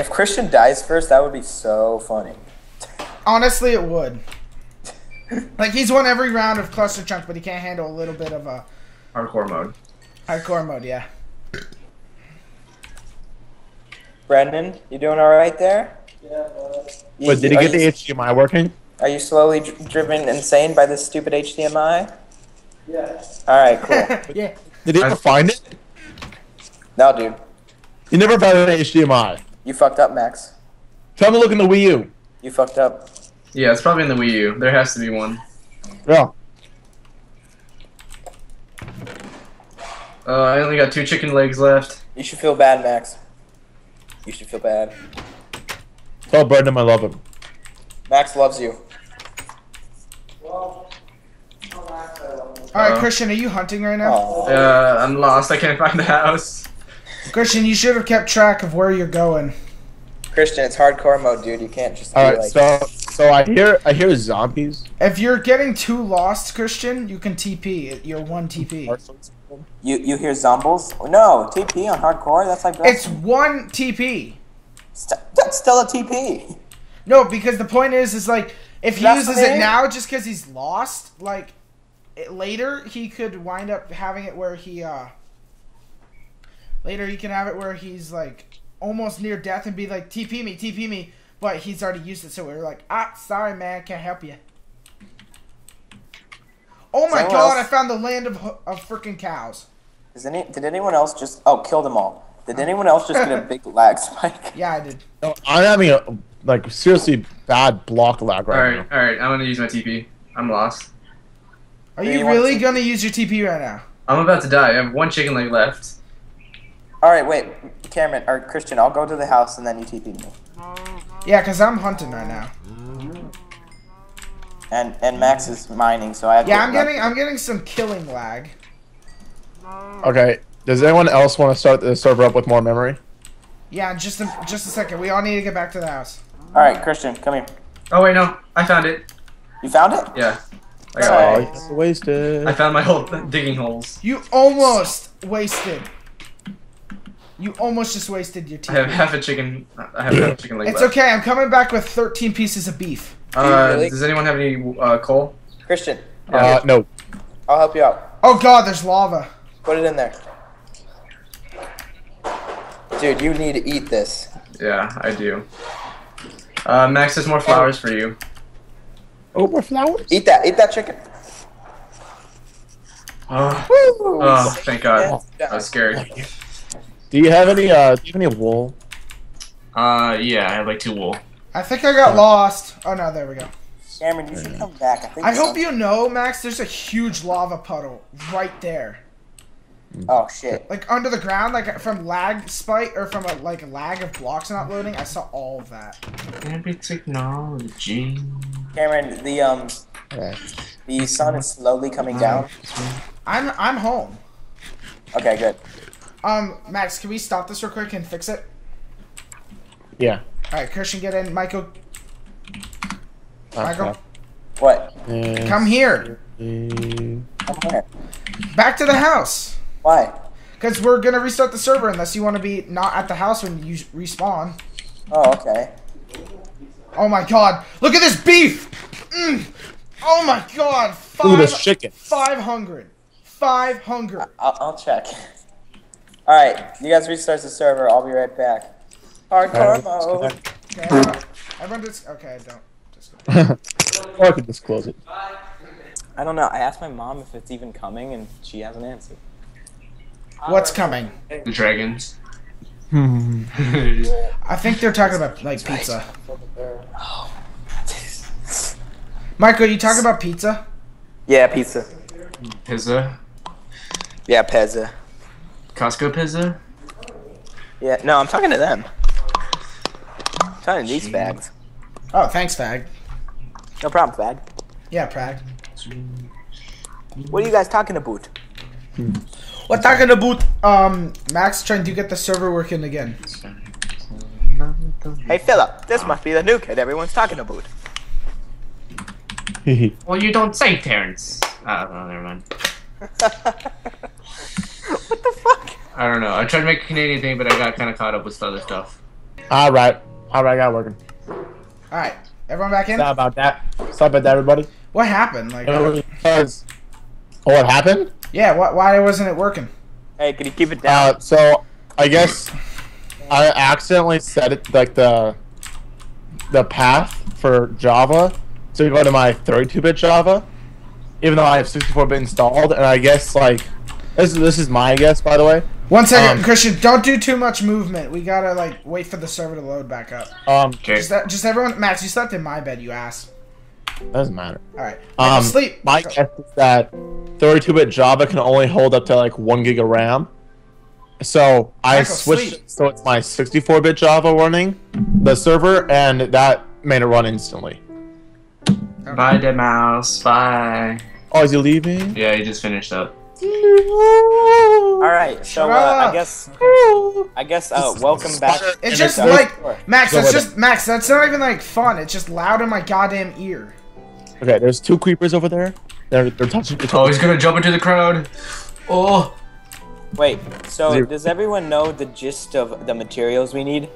If Christian dies first, that would be so funny. Honestly, it would. Like, he's won every round of Cluster Chunk, but he can't handle a little bit of a... Hardcore mode. Hardcore mode, yeah. Brendan, you doing all right there? Yeah, but did he get the HDMI working? Are you slowly driven insane by this stupid HDMI? Yeah. All right, cool. Yeah. Did he ever find it? No, dude. You never found an HDMI. You fucked up, Max. Tell me look in the Wii U. You fucked up. Yeah, it's probably in the Wii U. There has to be one. Yeah. I only got 2 chicken legs left. You should feel bad, Max. You should feel bad. Tell Brendan I love him. Max loves you. Alright, Christian, are you hunting right now? I'm lost. I can't find the house. Christian, you should have kept track of where you're going. Christian, it's hardcore mode, dude. You can't just be like... So I hear zombies. If you're getting too lost, Christian, you can TP. You're one TP. You hear zombies? No, TP on hardcore? That's like... It's one TP. That's still a TP. No, because the point is like, if he uses it now just because he's lost, like, later he could wind up having it where he, later he can have it where he's, like, almost near death and be like, TP me, but he's already used it, so we're like, ah, sorry, man, can't help you. Oh my god, I found the land of freaking cows. Did anyone else just, kill them all. Did anyone else just get a big lag spike? Yeah, I did. No, I'm having a, like, seriously bad block lag right now. Alright, I'm gonna use my TP. I'm lost. Are you really gonna use your TP right now? I'm about to die. I have 1 chicken leg left. Alright, wait. Cameron, or Christian, I'll go to the house and then you TP me. Yeah, because I'm hunting right now. And Max is mining, so I have I'm getting some killing lag. Okay. Does anyone else want to start the server up with more memory? Yeah, just a second. We all need to get back to the house. All right, Christian, come here. Oh wait, no, I found it. You found it? Yeah. I wasted. I found my whole digging holes. You almost wasted. You almost just wasted your team. I have half a chicken. I have half a chicken leg left. It's okay. I'm coming back with 13 pieces of beef. Really? Does anyone have any coal? Christian. No. I'll help you out. Oh God, there's lava. Put it in there. Dude, you need to eat this. Yeah, I do. Max, there's more flowers for you. Oh, more flowers? Eat that chicken. Oh, thank God. That was scary. Do you have any wool? Yeah, I have like 2 wool. I think I got lost. Oh no, there we go. Cameron, you should come back. I hope you know, Max, there's a huge lava puddle right there. Oh shit! Like under the ground, like from lag spike or from a lag of blocks not loading. I saw all of that. Maybe technology. Cameron, the sun is slowly coming down. I'm home. Okay, good. Max, can we stop this real quick and fix it? Yeah. All right, Christian, get in. Michael. Michael. What? Come here. Come here. Back to the house. Why? Because we're going to restart the server unless you want to be not at the house when you respawn. Oh, okay. Oh, my God. Look at this beef! Mm. Oh, my God. Ooh, this chicken. 500. 500. I'll check. All right. You guys restart the server. I'll be right back. Hardcore mode. Okay, everyone just... Okay, don't. Just go. Or I could just close it. I don't know. I asked my mom if it's even coming, and she hasn't answered. What's coming? The dragons. I think they're talking about, like, pizza. Oh. Michael, you talking about pizza? Yeah, pizza. Pizza? Yeah, pizza. Costco pizza? Yeah, no, I'm talking to them. I'm talking to these fags. Oh, thanks, fag. No problem, fag. Yeah, fag. What are you guys talking about? We're talking about, Max trying to get the server working again. Hey, Philip, this must be the new kid everyone's talking about. Well, you don't say, Terrence. Oh, never mind. What the fuck? I don't know. I tried to make a Canadian thing, but I got kind of caught up with other stuff. All right, I got working. All right, everyone back in. Sorry about that. Everybody. What happened? Like, what happened? Yeah, why wasn't it working? Hey, can you keep it down? So I guess I accidentally set it like the path for Java to go to my 32-bit Java, even though I have 64-bit installed, and I guess like this is my guess, by the way. 1 second, Christian, don't do too much movement. We gotta like wait for the server to load back up. Okay. Just everyone, Max, you slept in my bed, you ass. Doesn't matter. All right. Sleep. My guess is that 32-bit Java can only hold up to like 1 gig of RAM. So I switched, so it's my 64-bit Java running the server, and that made it run instantly. Okay. Bye, dead mouse. Bye. Oh, is he leaving? Yeah, he just finished up. All right, so I guess welcome back. It's just like Max. That's just Max. That's not even like fun. It's just loud in my goddamn ear. Okay, there's 2 creepers over there. They're touching. Oh, he's gonna jump into the crowd. Oh. Wait. So does everyone know the gist of the materials we need?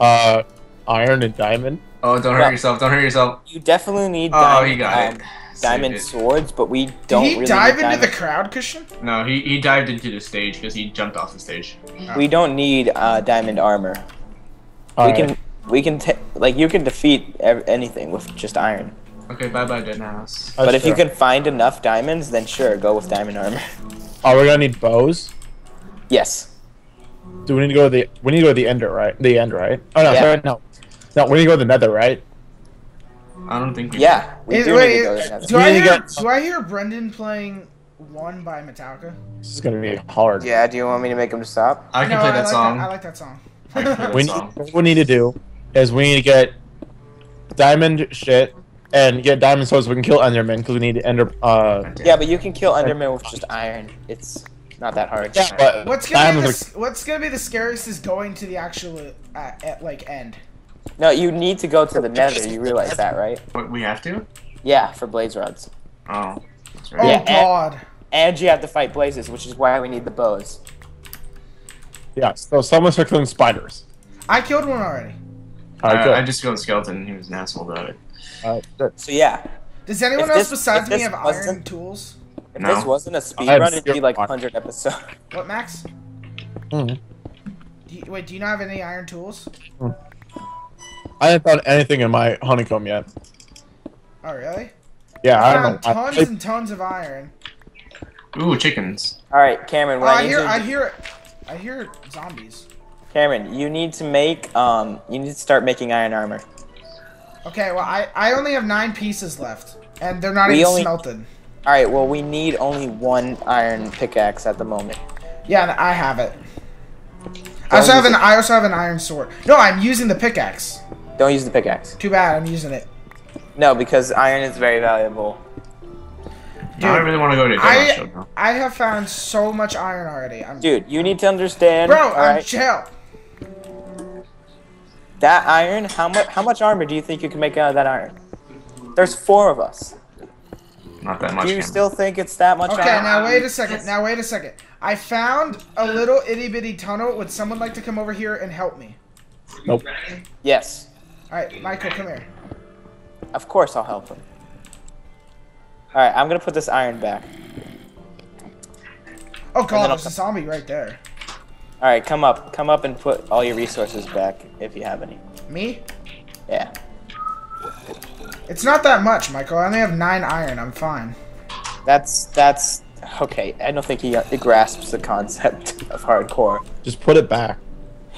Iron and diamond. Oh, don't hurt yourself. Don't hurt yourself. You definitely need. Oh, he got it. Diamond swords, but we don't really. Did he dive into the crowd, Christian? No, he dived into the stage because he jumped off the stage. Oh. We don't need diamond armor. We can like you can defeat anything with just iron. Okay, bye bye, dead mouse. But if you can find enough diamonds, then sure, go with diamond armor. Oh, we're gonna need bows. Yes. Do we need to go to the? We need to go to the Ender, right? The End, right? Oh no, yeah. Sorry, no. We need to go to the Nether, right? I don't think we do I hear Brendan playing One by Metallica? This is gonna be hard. Yeah, do you want me to make him stop? I can play that song. I like that song. What we need to do is we need to get diamond shit and get diamond swords so we can kill Enderman because we need to ender Yeah, but you can kill Enderman with just iron. It's not that hard. Yeah, but what's gonna be the scariest is going to the actual like end. No, you need to go to the Nether. You realize that, right? We have to. Yeah, for blaze rods. Oh. That's right. Oh yeah, God. And you have to fight blazes, which is why we need the bows. Yeah. So someone's killing spiders. I killed one already. I just killed a skeleton. He was an asshole about it. So yeah. Does anyone else besides me have iron tools? If this wasn't a speed run, it'd be like 100 episodes. What, Max? Mm. Wait, do you not have any iron tools? Mm. I haven't found anything in my honeycomb yet. Oh, really? Yeah, I don't know. Tons and tons of iron. Ooh, chickens. All right, Cameron. I hear zombies. Cameron, you need to make you need to start making iron armor. Okay, well, I only have 9 pieces left, and they're not even smelted. All right, well, we need only 1 iron pickaxe at the moment. Yeah, I have it. I also have an iron sword. No, I'm using the pickaxe. Don't use the pickaxe. Too bad, I'm using it. No, because iron is very valuable. Dude, I really want to go to Denmark. I have found so much iron already. Dude, you need to understand. Bro, I'm chill. That iron, how much armor do you think you can make out of that iron? There's 4 of us. Not that much. Do you still think it's that much iron? Okay, now wait a second. Now wait a second. I found a little itty bitty tunnel. Would someone like to come over here and help me? Nope. Yes. Alright, Michael, come here. Of course I'll help him. Alright, I'm gonna put this iron back. Oh God, there's a zombie right there. Alright, come up and put all your resources back if you have any. Me? Yeah. It's not that much, Michael. I only have 9 iron. I'm fine. That's okay. I don't think he grasps the concept of hardcore. Just put it back.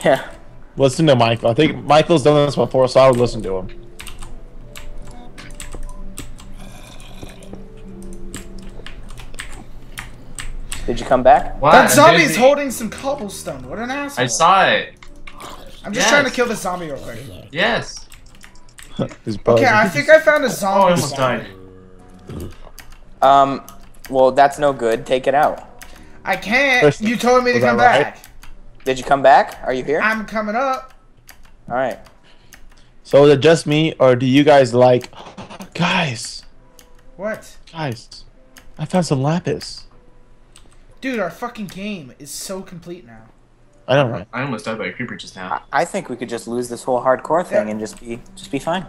Yeah. Listen to Michael. I think Michael's done this before, so I would listen to him. Did you come back? What? That zombie's holding some cobblestone. What an asshole. I saw it. I'm just trying to kill the zombie real quick. Yes. Okay, I think I found a zombie. Oh, I almost died. Well, that's no good. Take it out. I can't. Kristen, you told me to come back. Right? Did you come back? Are you here? I'm coming up. All right. So is it just me, or do you guys like... Guys. What? Guys, I found some lapis. Dude, our fucking game is so complete now. I don't know. I almost died by a creeper just now. I think we could just lose this whole hardcore thing and just be fine.